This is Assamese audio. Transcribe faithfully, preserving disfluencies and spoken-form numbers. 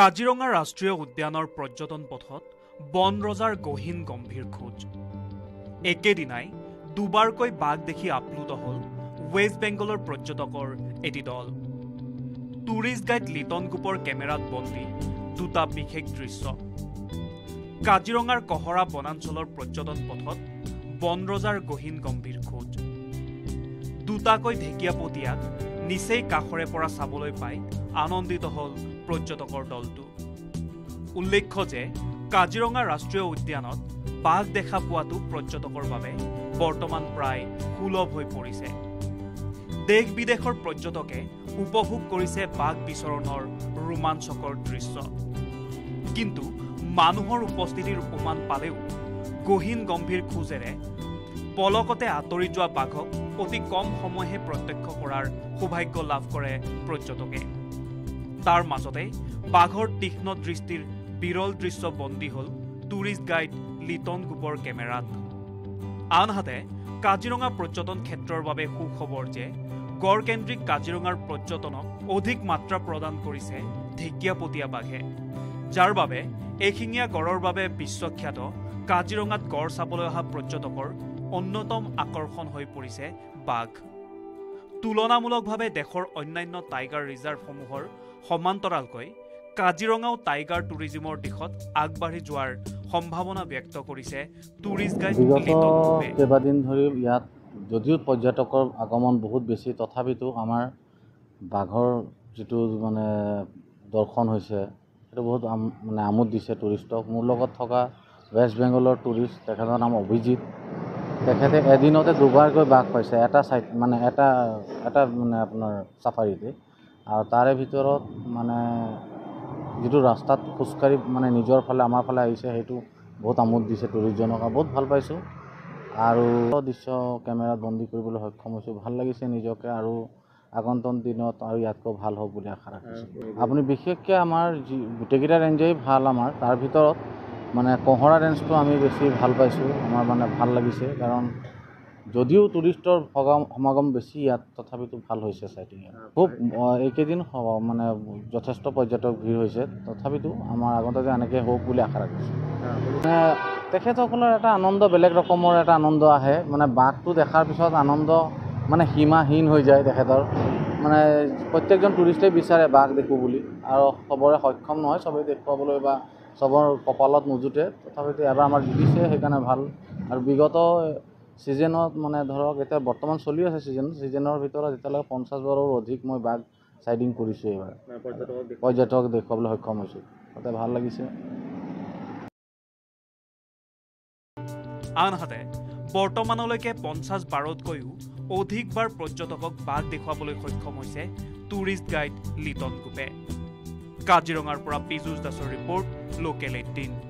কাজিৰঙা ৰাষ্ট্ৰীয় উদ্যানৰ পৰ্যটন পথত বনৰজাৰ গহীন গম্ভীৰ খোজ। একেদিনাই দুবাৰকৈ বাঘ দেখি আপ্লুত হ'ল ৱেষ্ট বেংগলৰ পৰ্যটকৰ এটি দল। টুৰিষ্ট গাইড লিটন কুমাৰ কেমেৰাত বন্দী দুটা বিশেষ দৃশ্য। কাজিৰঙাৰ কহৰা বনাঞ্চলৰ পৰ্যটন পথত বনৰজাৰ গহীন গম্ভীৰ খোজ। দুটাকৈ ঢেকীয়াপতীয়াক নিচেই কাষৰে পৰা চাবলৈ পাই আনন্দিত হ'ল পৰ্যটকৰ দলটো। উল্লেখ্য যে কাজিৰঙা ৰাষ্ট্ৰীয় উদ্যানত বাঘ দেখা পোৱাটো পৰ্যটকৰ বাবে বৰ্তমান প্ৰায় সুলভ হৈ পৰিছে। দেশ বিদেশৰ পৰ্যটকে উপভোগ কৰিছে বাঘ বিচৰণৰ ৰোমাঞ্চকৰ দৃশ্য। কিন্তু মানুহৰ উপস্থিতিৰ উমান পালেও গহীন গম্ভীৰ খোজেৰে পলকতে আঁতৰি যোৱা বাঘক অতি কম সময়হে প্ৰত্যক্ষ কৰাৰ সৌভাগ্য লাভ কৰে পৰ্যটকে। তাৰ মাজতে বাঘৰ তীক্ষ্ণ দৃষ্টিৰ বিৰল দৃশ্য বন্দী হ'ল টুৰিষ্ট গাইড লিটন কুমাৰ কেমেৰাত। আনহাতে কাজিৰঙা পৰ্যটন ক্ষেত্ৰৰ বাবে সুখবৰ যে গড়কেন্দ্ৰিক কাজিৰঙাৰ পৰ্যটনক অধিক মাত্ৰা প্ৰদান কৰিছে ঢেকীয়াপতীয়া বাঘে, যাৰ বাবে এশিঙীয়া গড়ৰ বাবে বিশ্বখ্যাত কাজিৰঙাত গড় চাবলৈ অহা পৰ্যটকৰ অন্যতম আকৰ্ষণ হৈ পৰিছে বাঘ। তুলনামূলকভাৱে দেশৰ অন্যান্য টাইগাৰ ৰিজাৰ্ভসমূহৰ সমান্তৰালকৈ কাজিৰঙাও টাইগাৰ টুৰিজিমৰ দিশত আগবাঢ়ি যোৱাৰ সম্ভাৱনা ব্যক্ত কৰিছে টুৰিষ্ট গাইড লিটন কুমাৰে। কেইবাদিন ধৰি ইয়াত যদিও পৰ্যটকৰ আগমন বহুত বেছি, তথাপিতো আমাৰ বাঘৰ যিটো মানে দৰ্শন হৈছে সেইটো বহুত মানে আমোদ দিছে টুৰিষ্টক। মোৰ লগত থকা ৱেষ্ট বেংগলৰ টুৰিষ্ট, তেখেতৰ নাম অভিজিত, তেখেতে এদিনতে দুবাৰকৈ বাঘ পাইছে এটা চাইড মানে এটা এটা মানে আপোনাৰ চাফাৰীতে। আৰু তাৰে ভিতৰত মানে যিটো ৰাস্তাত খোজকাঢ়ি মানে নিজৰ ফালে আমাৰ ফালে আহিছে সেইটো বহুত আমোদ দিছে টুৰিষ্টজনক, বহুত ভাল পাইছোঁ। আৰু দৃশ্য কেমেৰাত বন্দী কৰিবলৈ সক্ষম হৈছোঁ, ভাল লাগিছে নিজকে। আৰু আগন্তুক দিনত আৰু ইয়াতকৈ ভাল হ'ব বুলি আশা ৰাখিছোঁ। আপুনি বিশেষকৈ আমাৰ যি গোটেইকেইটা ৰেঞ্জেই ভাল, আমাৰ তাৰ ভিতৰত মানে কহৰা ৰেঞ্জটো আমি বেছি ভাল পাইছোঁ, আমাৰ মানে ভাল লাগিছে। কাৰণ যদিও টুৰিষ্টৰ সমাগম বেছি ইয়াত, তথাপিতো ভাল হৈছে চাইটিং। খুব এইকেইদিন মানে যথেষ্ট পৰ্যটক ভিৰ হৈছে, তথাপিতো আমাৰ আগতে যে এনেকৈ হওক বুলি আশা ৰাখিছোঁ। মানে তেখেতসকলৰ এটা আনন্দ, বেলেগ ৰকমৰ এটা আনন্দ আহে। মানে বাঘটো দেখাৰ পিছত আনন্দ মানে সীমাহীন হৈ যায় তেখেতৰ। মানে প্ৰত্যেকজন টুৰিষ্টেই বিচাৰে বাঘ দেখোঁ বুলি, আৰু সবৰে সক্ষম নহয় চবেই দেখুৱাবলৈ বা চবৰ কপালত নুজুতে। তথাপিতো এবাৰ আমাৰ জিকিছে, সেইকাৰণে ভাল। আৰু বিগত ছিজনত মানে ধৰক এতিয়া বৰ্তমান চলি আছে ছিজন, ছিজনৰ ভিতৰত এতিয়ালৈকে পঞ্চাছ বাৰৰ অধিক মই বাঘ চাইডিং কৰিছোঁ, এইবাৰ পৰ্যটক দেখুৱাবলৈ সক্ষম হৈছোঁ, তাতে ভাল লাগিছে। আনহাতে বৰ্তমানলৈকে পঞ্চাছ বাৰতকৈও অধিকবাৰ পৰ্যটকক বাঘ দেখুৱাবলৈ সক্ষম হৈছে টুৰিষ্ট গাইড লিটন কুমাৰে। কাজিৰঙাৰ পৰা পীযুষ দাসৰ ৰিপৰ্ট, লোকেল এইটিন।